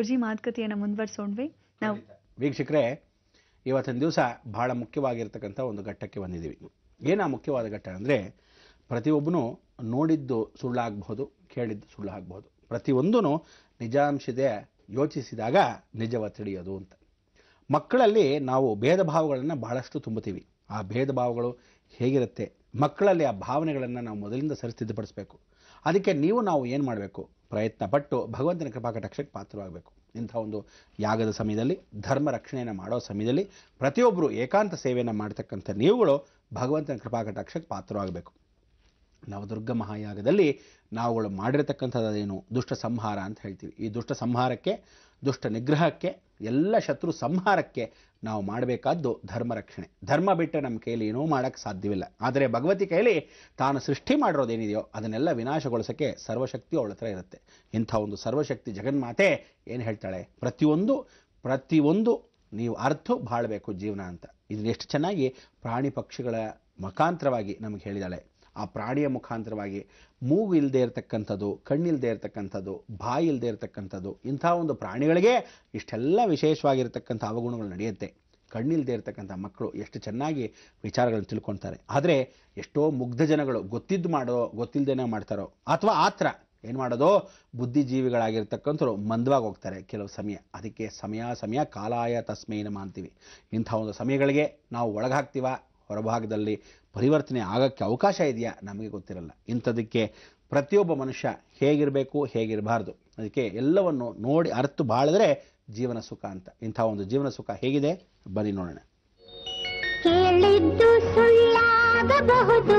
ಗುರುಜಿ ಮಾತುಕತೆಯನ್ನು ಮುಂದುವರಿಸೋಣವಿ ನಾವು ವೀಕ್ಷಕರೇ ಇವತ್ತಿನ ದಿವಸ ಬಹಳ ಮುಖ್ಯವಾಗಿರತಕ್ಕಂತ ಒಂದು ಘಟ್ಟಕ್ಕೆ ಬಂದಿದ್ದೀವಿ ಏನು ಆ ಮುಖ್ಯವಾದ ಘಟ್ಟ ಅಂದ್ರೆ ಪ್ರತಿಯೊಬ್ಬನು ನೋಡಿದ್ದು ಸುಳ್ಳಾಗಬಹುದು ಕೇಳಿದ್ದು ಸುಳ್ಳಾಗಬಹುದು ಪ್ರತಿಯೊಂದನು ನಿಜಾಂಶದೆ ಯೋಚಿಸಿದಾಗ ನಿಜವ ತಿಳಿಯೋದು ಅಂತ ಮಕ್ಕಳಲ್ಲಿ ನಾವು ಭೇದ ಭಾವಗಳನ್ನು ಬಹಳಷ್ಟು ತುಂಬುತ್ತೀವಿ ಆ ಭೇದ ಭಾವಗಳು ಹೇಗಿರುತ್ತೆ ಮಕ್ಕಳಲ್ಲಿ ಆ ಭಾವನೆಗಳನ್ನು ನಾವು ಮೊದಲಿಂದ ಸರಿಸಿದ್ಧಪಡಿಸಬೇಕು ಅದಕ್ಕೆ ನೀವು ನಾವು ಏನು ಮಾಡಬೇಕು ಪ್ರಯತ್ನ ಪಟ್ಟು ಭಗವಂತನ ಕೃಪಾಕಟಾಕ್ಷಕ್ಕೆ ಪಾತ್ರವಾಗಬೇಕು ಇಂಥ ಒಂದು ಯಾಗದ ಸಮಯದಲ್ಲಿ ಧರ್ಮ ರಕ್ಷಣೆಯನ್ನು ಮಾಡೋ ಸಮಯದಲ್ಲಿ ಪ್ರತಿಯೊಬ್ಬರು ಏಕಾಂತ ಸೇವೆಯನ್ನು ಮಾಡ್ತಕ್ಕಂಥ ನೀವುಗಳು ಭಗವಂತನ ಕೃಪಾಕಟಾಕ್ಷಕ್ಕೆ ಪಾತ್ರವಾಗಬೇಕು ನವದುರ್ಗ ಮಹಾಯಾಗದಲ್ಲಿ ನಾವುಗಳು ಮಾಡಿರತಕ್ಕಂಥದ್ದೇನು ದುಷ್ಟ ಸಂಹಾರ ಅಂತ ಹೇಳ್ತೀವಿ ಈ ದುಷ್ಟ ಸಂಹಾರಕ್ಕೆ ದುಷ್ಟ ನಿಗ್ರಹಕ್ಕೆ ಎಲ್ಲ ಶತ್ರು ಸಂಹಾರಕ್ಕೆ ನಾವು ಮಾಡಬೇಕಾದ್ದು ಧರ್ಮ ರಕ್ಷಣೆ ಧರ್ಮ ಬಿಟ್ಟರೆ ನಮ್ಮ ಕೈಯಲ್ಲಿ ಏನೂ ಮಾಡೋಕ್ಕೆ ಸಾಧ್ಯವಿಲ್ಲ ಆದರೆ ಭಗವತಿ ಕೈಯಲ್ಲಿ ತಾನು ಸೃಷ್ಟಿ ಮಾಡಿರೋದೇನಿದೆಯೋ ಅದನ್ನೆಲ್ಲ ವಿನಾಶಗೊಳಿಸೋಕ್ಕೆ ಸರ್ವಶಕ್ತಿ ಅವಳ ಹತ್ರ ಇರುತ್ತೆ ಇಂಥ ಒಂದು ಸರ್ವಶಕ್ತಿ ಜಗನ್ಮಾತೆ ಏನು ಹೇಳ್ತಾಳೆ ಪ್ರತಿಯೊಂದು ನೀವು ಅರ್ಥ ಬಾಳಬೇಕು ಜೀವನ ಅಂತ ಇದನ್ನ ಎಷ್ಟು ಚೆನ್ನಾಗಿ ಪ್ರಾಣಿ ಪಕ್ಷಿಗಳ ಮುಖಾಂತರವಾಗಿ ನಮಗೆ ಹೇಳಿದಾಳೆ ಆ ಪ್ರಾಣಿಯ ಮುಖಾಂತರವಾಗಿ ಮೂಗು ಇಲ್ಲದೆ ಇರತಕ್ಕಂಥದ್ದು ಕಣ್ಣಿಲ್ಲದೆ ಇರತಕ್ಕಂಥದ್ದು ಬಾಯಿ ಇಲ್ಲದೆ ಇರತಕ್ಕಂಥದ್ದು ಇಂಥ ಒಂದು ಪ್ರಾಣಿಗಳಿಗೆ ಇಷ್ಟೆಲ್ಲ ವಿಶೇಷವಾಗಿರ್ತಕ್ಕಂಥ ಅವಗುಣಗಳು ನಡೆಯುತ್ತೆ ಕಣ್ಣಿಲ್ಲದೆ ಇರತಕ್ಕಂಥ ಮಕ್ಕಳು ಎಷ್ಟು ಚೆನ್ನಾಗಿ ವಿಚಾರಗಳನ್ನು ತಿಳ್ಕೊಳ್ತಾರೆ ಆದರೆ ಎಷ್ಟೋ ಮುಗ್ಧ ಜನಗಳು ಗೊತ್ತಿದ್ದು ಮಾಡೋ ಗೊತ್ತಿಲ್ಲದೇನೆ ಮಾಡ್ತಾರೋ ಅಥವಾ ಆತ್ರ ಏನು ಮಾಡೋದು ಬುದ್ಧಿಜೀವಿಗಳಾಗಿರ್ತಕ್ಕಂಥವ್ರು ಮಂದವಾಗಿ ಹೋಗ್ತಾರೆ ಕೆಲವು ಸಮಯ ಅದಕ್ಕೆ ಸಮಯ ಕಾಲಾಯ ತಸ್ಮೈ ನಮಃ ಅಂತೀವಿ ಇಂಥ ಒಂದು ಸಮಯಗಳಿಗೆ ನಾವು ಒಳಗಾಗ್ತೀವ ಹೊರಭಾಗದಲ್ಲಿ ಪರಿವರ್ತನೆ ಆಗೋಕ್ಕೆ ಅವಕಾಶ ಇದೆಯಾ ನಮಗೆ ಗೊತ್ತಿರಲ್ಲ ಇಂಥದಕ್ಕೆ ಪ್ರತಿಯೊಬ್ಬ ಮನುಷ್ಯ ಹೇಗಿರಬೇಕು ಹೇಗಿರಬಾರ್ದು ಅದಕ್ಕೆ ಎಲ್ಲವನ್ನು ನೋಡಿ ಅರ್ಥ ಬಾಳಿದ್ರೆ ಜೀವನ ಸುಖ ಅಂತ ಇಂಥ ಒಂದು ಜೀವನ ಸುಖ ಹೇಗಿದೆ ಬನ್ನಿ ನೋಡೋಣ ಕೇಳಿದ್ದು ಸುಳ್ಳಾಗಬಹುದು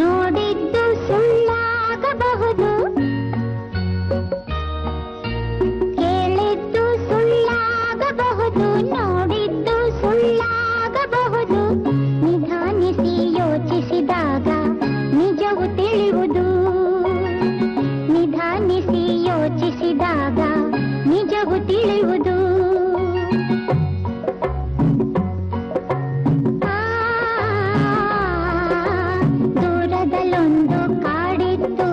ನೋಡಿದ್ದು ಸುಳ್ಳಾಗಬಹುದು ಕೇಳಿದ್ದು ಸುಳ್ಳಾಗಬಹುದು ನೋಡಿದ್ದು ಸುಳ್ಳಾಗಬಹುದು ನಿಧಾನಿಸಿ ಯೋಚಿಸಿದಾಗ ನಿಜವು ತಿಳಿಯುವುದು ನಿಧಾನಿಸಿ ಯೋಚಿಸಿದಾಗ ನಿಜವು ತಿಳಿಯುವುದು ದೂರದಲ್ಲೊಂದು ಕಾಡಿತ್ತು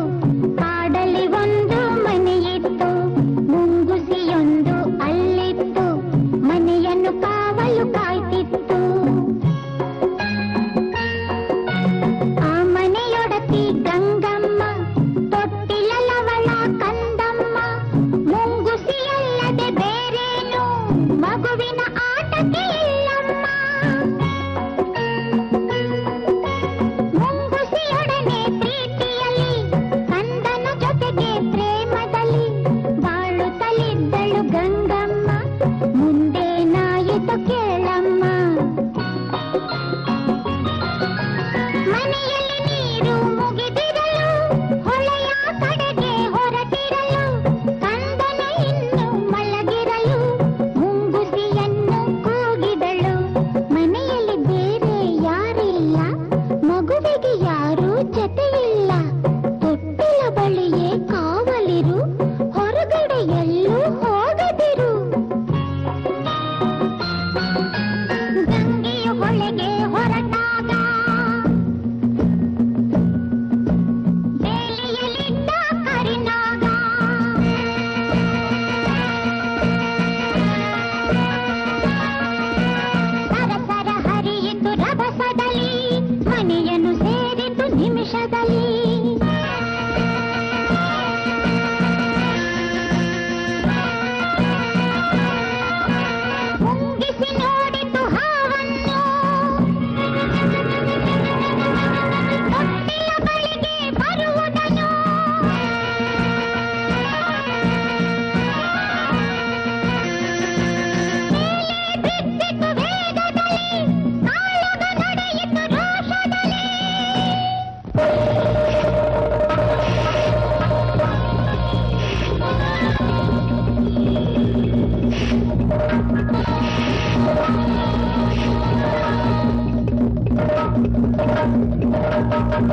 ಕಾಡಲ್ಲಿ ಒಂದು ಮನೆಯಿತ್ತು ಮುಂಗುಸಿಯೊಂದು ಅಲ್ಲಿತ್ತು ಮನೆಯನ್ನು ಕಾವಲು ಕಾಯ್ತಿತ್ತು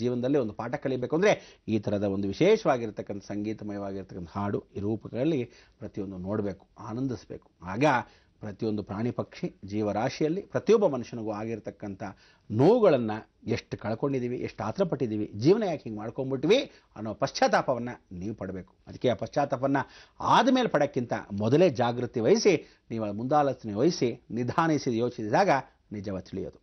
ಜೀವನದಲ್ಲಿ ಒಂದು ಪಾಠ ಕಲಿಯಬೇಕು ಅಂದ್ರೆ ಈ ತರದ ಒಂದು ವಿಶೇಷವಾಗಿರತಕ್ಕಂತ ಸಂಗೀತಮಯವಾಗಿರತಕ್ಕಂತ ಹಾಡು ಈ ರೂಪಗಳಲ್ಲಿ ಪ್ರತಿಯೊಂದು ನೋಡಬೇಕು, ಆನಂದಿಸಬೇಕು. ಆಗ ಪ್ರತಿಯೊಂದು ಪ್ರಾಣಿ ಪಕ್ಷಿ ಜೀವರಾಶಿಯಲ್ಲಿ ಪ್ರತಿಯೊಬ್ಬ ಮನುಷ್ಯನಿಗೂ ಆಗಿರತಕ್ಕಂಥ ನೋವುಗಳನ್ನು ಎಷ್ಟು ಕಳ್ಕೊಂಡಿದ್ದೀವಿ, ಎಷ್ಟು ಆತರಪಟ್ಟಿದ್ದೀವಿ, ಜೀವನ ಯಾಕೆ ಹಿಂಗೆ ಮಾಡ್ಕೊಂಡ್ಬಿಟ್ವಿ ಅನ್ನೋ ಪಶ್ಚಾತ್ತಾಪವನ್ನು ನೀವು ಪಡಬೇಕು. ಅದಕ್ಕೆ ಆ ಪಶ್ಚಾತ್ತಾಪವನ್ನು ಆದಮೇಲೆ ಪಡೋಕ್ಕಿಂತ ಮೊದಲೇ ಜಾಗೃತಿ ವಹಿಸಿ, ನೀವು ಮುಂದಾಲೋಚನೆ ವಹಿಸಿ ನಿಧಾನಿಸಿ ಯೋಚಿಸಿದಾಗ ನಿಜವ ತಿಳಿಯೋದು.